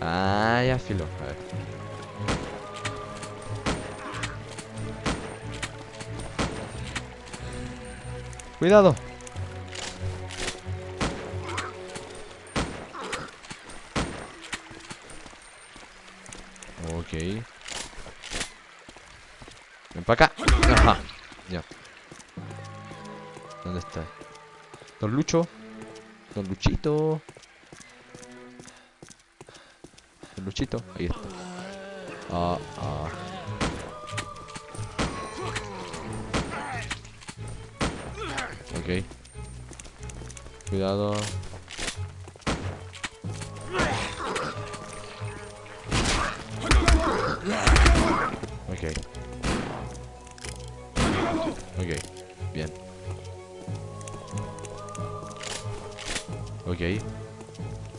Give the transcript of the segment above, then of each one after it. Ah, ya filo. A ver. Cuidado. Ok. Ven para acá. Ajá. Ya. ¿Dónde está? Don Lucho. Don Luchito. Don Luchito. Ahí está. Ah, ah. Ok. Cuidado. Ok. Ok. Bien. Ok.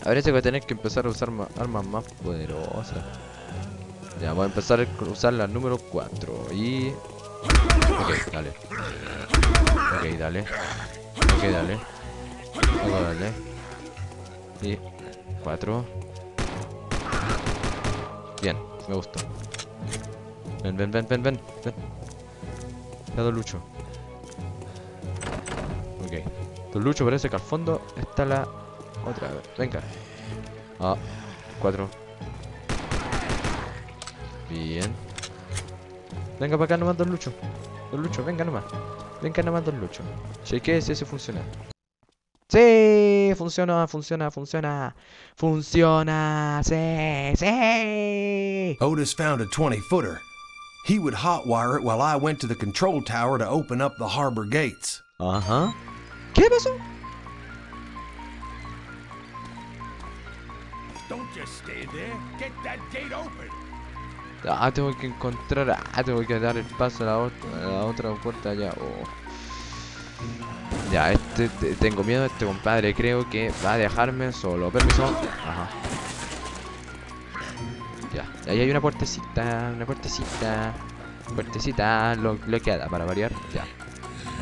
Ahora sí voy a tener que empezar a usar armas más poderosas. Ya, voy a empezar a usar la número 4. Y... ok, dale. Ok, dale. Ok, dale. Ok, dale. Y... 4. Bien, me gustó. Ven, ven, ven, ven, ven. Ya, Don Lucho. Ok. Don Lucho, parece que al fondo está la otra. Venga. Ah, 4. Bien. Venga para acá nomás, Don Lucho. Don Lucho, venga nomás. Venga nomás, Don Lucho. Chequee si eso funciona. ¡Sí! Funciona, funciona, funciona. Funciona. ¡Sí! ¡Sí! Otis found a 20-footer. He would hotwire it while I went to the control tower to open up the harbor gates. Ajá. ¿Qué pasó? Ah, tengo que encontrar. Ah, tengo que dar el paso a la otra puerta allá. Oh. Ya, tengo miedo de este compadre. Creo que va a dejarme solo. Permiso. Ajá. Ya, ahí hay una puertecita. Una puertecita. Puertecita. Lo que da para variar. Ya.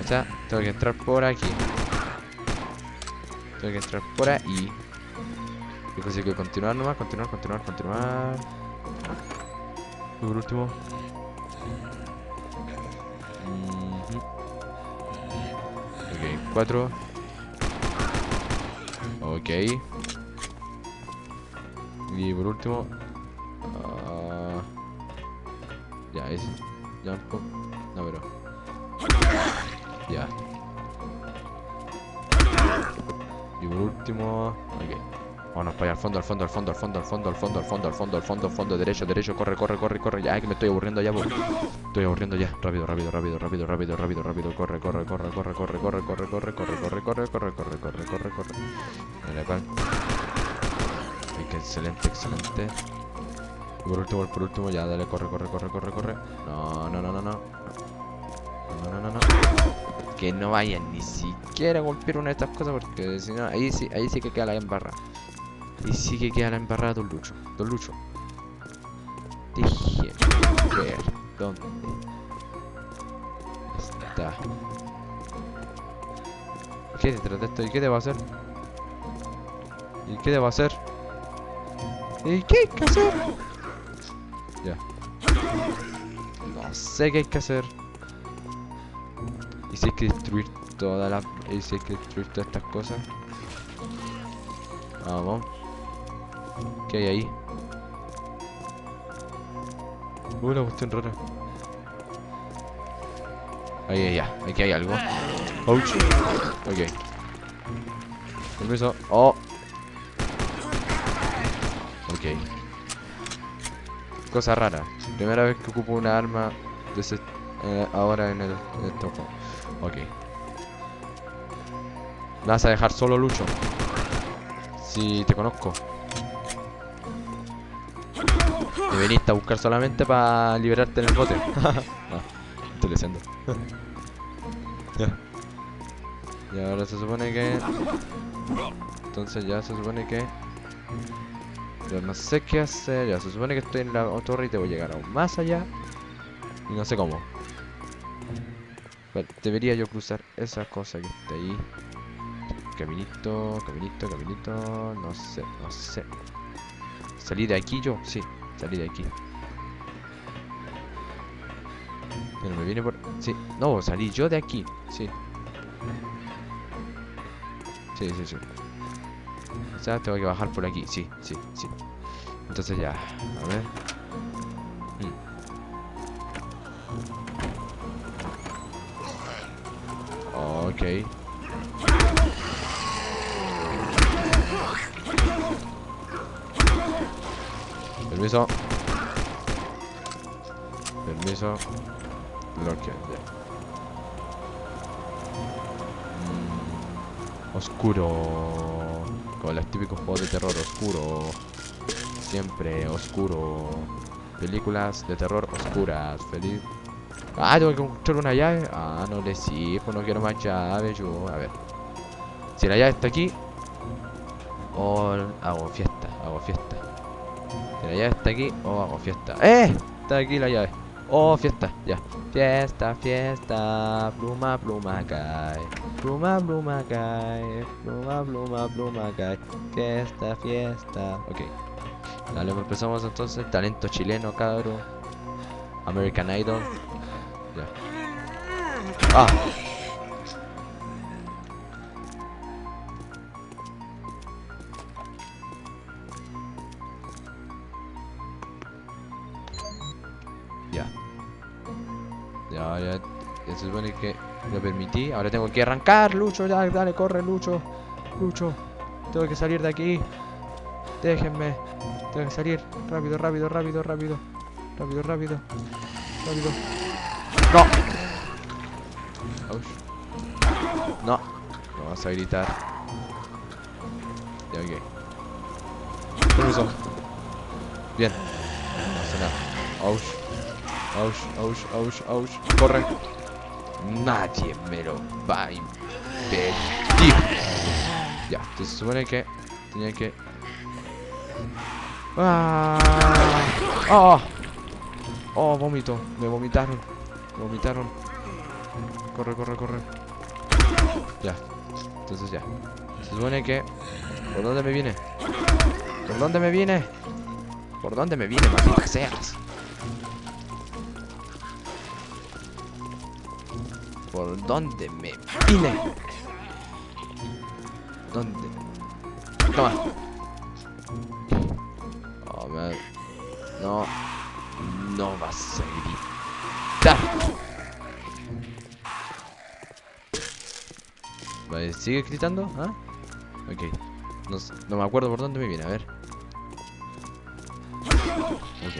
O sea, tengo que entrar por aquí. Tengo que entrar por ahí. Yo consigo continuar nomás, continuar. Y por último. Ok, 4. Ok. Y por último. Ya es. Ya un poco. No, pero. Ya. Y por último. Ok. Bueno, para allá, al fondo, derecho, corre, ya, que me estoy aburriendo ya, rápido, corre. Dale, excelente. Por último, ya, dale, corre. No. Que no vayan ni siquiera a golpear una de estas cosas, porque si no, ahí sí que queda la embarra. Y sí que queda la embarrada, Don Lucho. Don Lucho. Dije ver dónde está. ¿Qué detrás de esto? ¿Y qué debo hacer? ¿Y qué hay que hacer? Ya. No sé qué hay que hacer. ¿Y si hay que destruir todas las... y si hay que destruir todas estas cosas? Vamos. ¿Qué hay ahí? Una cuestión rara. Ahí, ya. Aquí hay algo. Ouch. Ok. Permiso. Oh. Ok. Cosa rara. Primera vez que ocupo una arma de ese, ahora en el topo. Ok. ¿Me vas a dejar solo, Lucho? Si te conozco. Te viniste a buscar solamente para liberarte en el bote. No, estoy leyendo. Y ahora se supone que... entonces ya se supone que... pero no sé qué hacer. Ya se supone que estoy en la torre y te voy a llegar aún más allá. Y no sé cómo. Pero debería yo cruzar esa cosa que está ahí. Caminito, no sé, ¿Salí de aquí yo? Sí, salí de aquí. Pero me viene por... Sí, no, salí yo de aquí. Sí. Sí, sí, sí. O sea, tengo que bajar por aquí. Sí, sí, sí. Entonces ya, a ver. Ok. Permiso. Permiso. Bloque. Oscuro. Como los típicos juegos de terror, oscuro. Siempre oscuro. Películas de terror oscuras. Feliz. Ah, tengo que encontrar una llave. Ah, no le sigo, no quiero más llaves yo. A ver. Si la llave está aquí. O hago fiesta, hago fiesta. Si la llave está aquí, o hago fiesta. ¡Eh! Está aquí la llave. Oh, fiesta, ya. Fiesta, fiesta. Pluma, pluma, cae. Pluma, pluma, cae. Pluma, pluma, pluma, cae. Fiesta, fiesta. Ok. Dale, empezamos entonces. Talento chileno, cabrón. American Idol. Ya. Ah. Ya. Ya, ya. Ya se supone que lo permití. Ahora tengo que arrancar, Lucho. Ya, dale, corre, Lucho. Lucho. Tengo que salir de aquí. Déjenme. Tengo que salir. Rápido, rápido, rápido, rápido. Rápido, rápido. Rápido. No. Ouch. No. No vas a gritar. Ya, ok. Permiso. Bien. No hace nada. Ouch. Ouch, ouch, ouch, ouch. Corre. Nadie me lo va a impedir. Ya. Entonces se supone que tenía que... Ah. Oh. Oh, vómito. Me vomitaron. Vomitaron. Corre, corre, corre. Ya. Entonces ya. Se supone que... ¿Por dónde me viene? ¿Por dónde me viene? ¿Por dónde me viene, maldita seas? ¿Por dónde me viene? ¿Dónde? Toma. Oh, man. No. No vas a ir. Vale, ¿sigue gritando? ¿Ah? Ok. No, no me acuerdo por dónde me viene, a ver. Ok.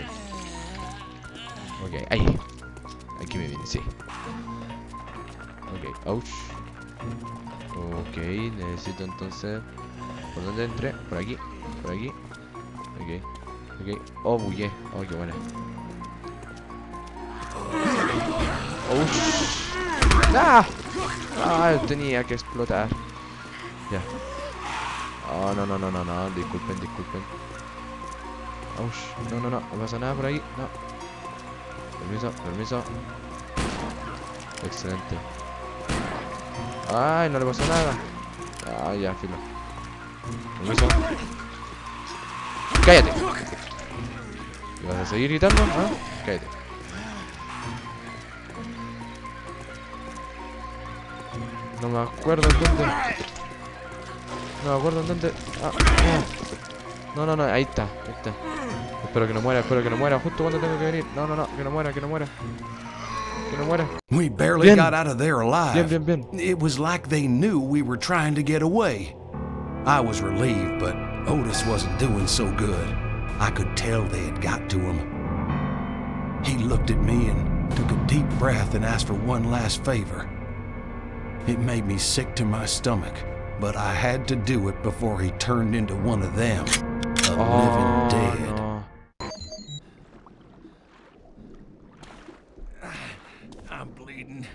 Ok, ahí. Aquí me viene, sí. Ok, ouch. Ok, necesito entonces... ¿Por dónde entré? Por aquí, por aquí. Ok, ok. Oh, bugué. Oh, qué buena. Oh. ¡Ah! ¡Ah! Tenía que explotar. Ya. Oh, no, no, no, no, no. Disculpen, disculpen. Oh, no, no, no. No pasa nada por ahí. No. Permiso, permiso. Excelente. ¡Ay! No le pasó nada. ¡Ay, ya, filo! Permiso. ¡Cállate! ¿Y vas a seguir gritando? ¿Ah? Cállate. No me acuerdo en dónde. No me acuerdo en dónde. Ah, no, no, no, ahí está, ahí está. Espero que no muera, espero que no muera. Justo cuando tengo que venir. No, no, no, que no muera, que no muera. Que no muera. We barely got out of there alive. Bien, bien, bien. It was like they knew we were trying to get away. I was relieved, but Otis wasn't doing so good. I could tell they had got to him. He looked at me and took a deep breath and asked for one last favor. It made me sick to my stomach, but I had to do it before he turned into one of them, a living dead. No. I'm bleeding.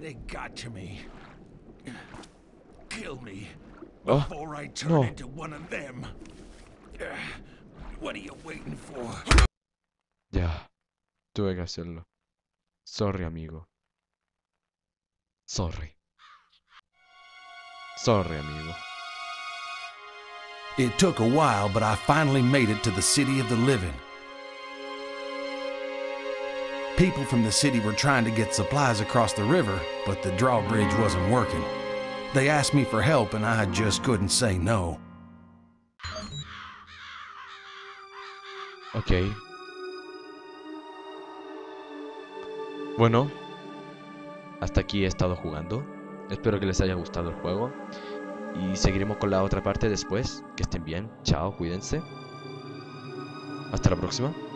They got to me. Kill me before I turn into one of them. What are you waiting for? Ya, tuve que hacerlo. Sorry, amigo. Sorry. Sorry, amigo. It took a while, but I finally made it to the city of the living. People from the city were trying to get supplies across the river, but the drawbridge wasn't working. They asked me for help, and I just couldn't say no. Ok. Bueno, hasta aquí he estado jugando. Espero que les haya gustado el juego. Y seguiremos con la otra parte después. Que estén bien. Chao, cuídense. Hasta la próxima.